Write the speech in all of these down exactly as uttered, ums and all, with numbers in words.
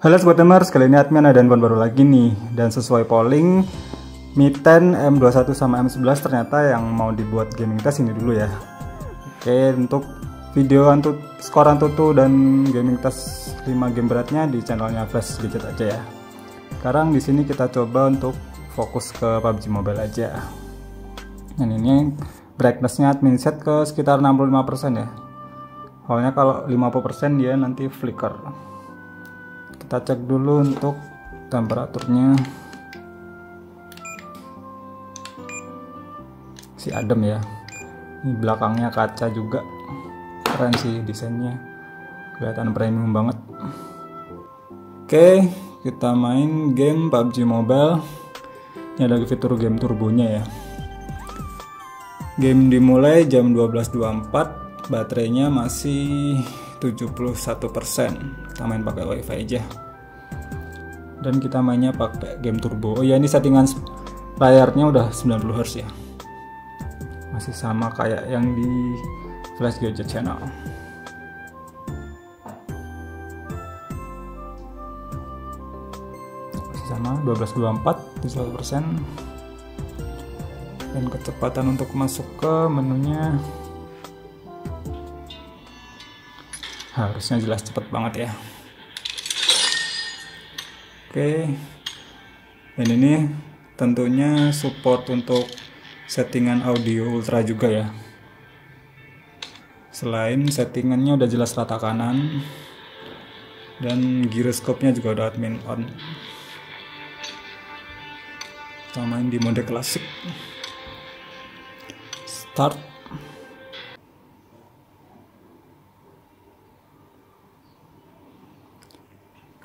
Halo sobat gamers, kali ini admin ada handphone baru lagi nih. Dan sesuai polling, Mi sepuluh, M dua puluh satu, sama M sebelas ternyata yang mau dibuat gaming test ini dulu ya. Oke, untuk video antut, skor Antutu dan gaming test lima game beratnya di channelnya Flash Gadget aja ya. Sekarang di sini kita coba untuk fokus ke P U B G Mobile aja. Dan ini brightnessnya admin set ke sekitar enam puluh lima persen ya. Soalnya kalau lima puluh persen dia nanti flicker. Kita cek dulu untuk temperaturnya, si adem ya. Ini belakangnya kaca juga, keren sih desainnya, kelihatan premium banget. Oke, kita main game P U B G Mobile. Ini ada fitur game turbonya ya. Game dimulai jam dua belas dua puluh empat, baterainya masih tujuh puluh satu persen. Kita main pakai wifi aja, dan kita mainnya pakai game turbo. Oh ya, ini settingan layarnya udah sembilan puluh hertz ya, masih sama kayak yang di Flash Gadget channel. Masih sama dua belas dua puluh empat, tujuh puluh satu persen. Dan kecepatan untuk masuk ke menunya harusnya jelas cepet banget ya. Oke, dan ini tentunya support untuk settingan audio ultra juga ya. Selain settingannya udah jelas rata kanan, dan gyroscope-nya juga udah admin on. Kita main di mode klasik. Start.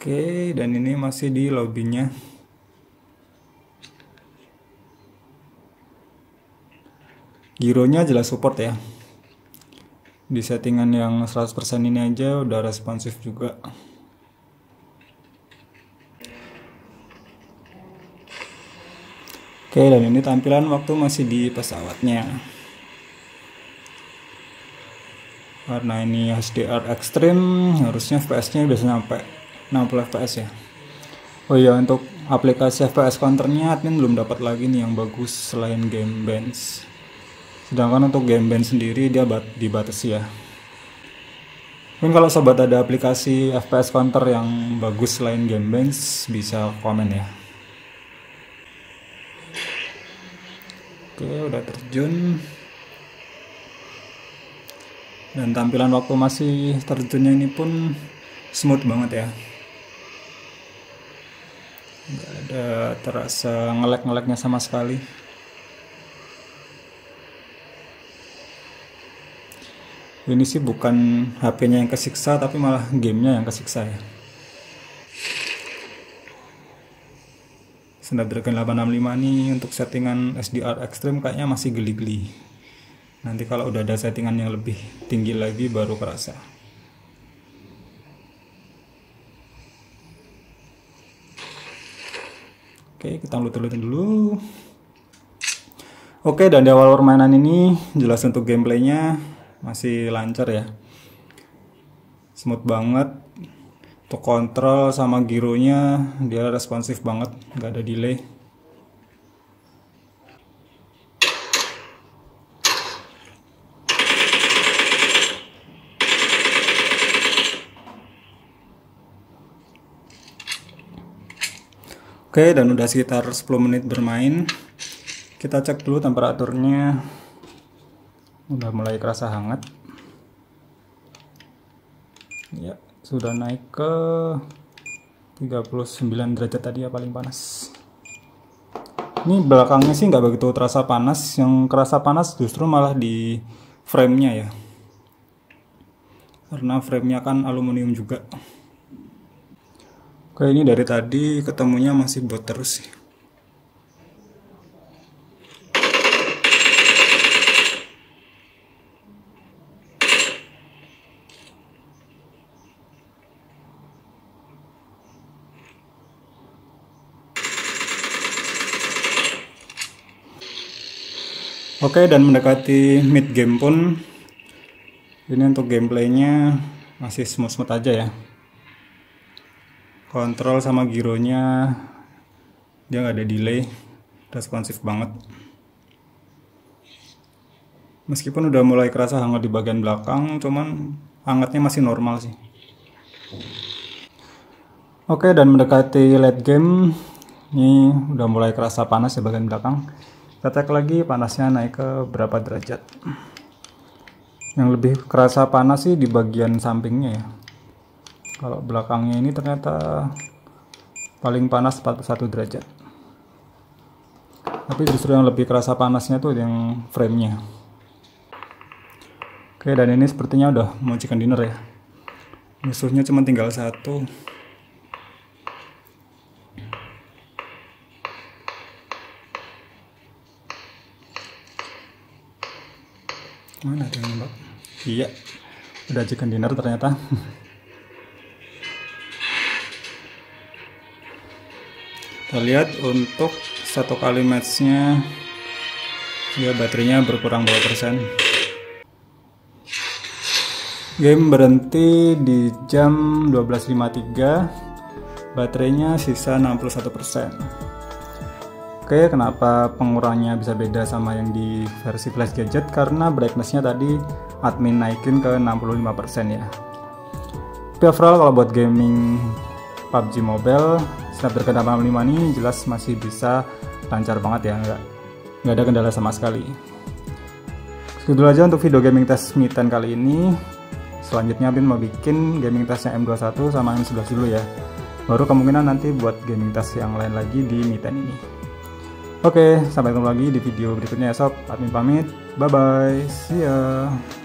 Oke, dan ini masih di lobbynya. Gironya jelas support ya. Di settingan yang seratus persen ini aja udah responsif juga. Oke, dan ini tampilan waktu masih di pesawatnya. Karena ini H D R Extreme, harusnya F P S-nya udah sampai enam puluh F P S ya. Oh iya, untuk aplikasi F P S counternya admin belum dapat lagi nih yang bagus selain Gamebench. Sedangkan untuk Gamebench sendiri dia dibatasi ya. Mungkin kalau sobat ada aplikasi F P S counter yang bagus selain Gamebench, bisa komen ya. Oke, udah terjun. Dan tampilan waktu masih terjunnya ini pun smooth banget ya. Nggak ada terasa ngelag-ngelagnya sama sekali. Ini sih bukan H P-nya yang kesiksa, tapi malah gamenya yang kesiksa ya. Snapdragon delapan enam lima nih untuk settingan S D R Extreme kayaknya masih geli-geli. Nanti kalau udah ada settingan yang lebih tinggi lagi baru kerasa. Oke, kita lihat-lihat dulu. Oke, dan di awal permainan ini jelas untuk gameplaynya masih lancar ya, smooth banget. Untuk kontrol sama gironya dia responsif banget, nggak ada delay. Oke, dan udah sekitar sepuluh menit bermain. Kita cek dulu temperaturnya. Udah mulai kerasa hangat. Ya, sudah naik ke tiga puluh sembilan derajat tadi ya, paling panas. Ini belakangnya sih nggak begitu terasa panas. Yang kerasa panas justru malah di frame-nya ya. Karena frame-nya kan aluminium juga. Oke, ini dari tadi ketemunya masih bot terus sih. Oke, dan mendekati mid game pun ini untuk gameplaynya masih smooth-smooth aja ya. kontrol sama gironya dia nggak ada delay, responsif banget. Meskipun udah mulai kerasa hangat di bagian belakang, cuman hangatnya masih normal sih. Oke, dan mendekati late game, ini udah mulai kerasa panas di bagian belakang. Kita cek lagi panasnya naik ke berapa derajat. Yang lebih kerasa panas sih di bagian sampingnya ya. Kalau belakangnya ini ternyata paling panas empat puluh satu derajat. Tapi justru yang lebih kerasa panasnya tuh yang frame-nya. Oke, dan ini sepertinya udah mau chicken dinner ya. Musuhnya cuma tinggal satu. Mana ada yang nembak? Iya, udah chicken dinner ternyata. Kita lihat untuk satu kali matchnya, dia baterainya berkurang berapa persen. Game berhenti di jam dua belas lewat lima puluh tiga, baterainya sisa enam puluh satu persen. Oke, kenapa pengurangnya bisa beda sama yang di versi Flash Gadget? Karena brightnessnya tadi admin naikin ke enam puluh lima persen ya. Tapi overall kalau buat gaming P U B G Mobile, Snapdragon delapan enam lima ini jelas masih bisa lancar banget ya, nggak, nggak ada kendala sama sekali. Segitu aja untuk video gaming tes Mi sepuluh kali ini. Selanjutnya Bin mau bikin gaming tesnya M dua puluh satu sama M sebelas dulu ya. Baru kemungkinan nanti buat gaming tes yang lain lagi di Mi sepuluh ini. Oke, sampai ketemu lagi di video berikutnya ya sob. Admin pamit, bye bye, see ya.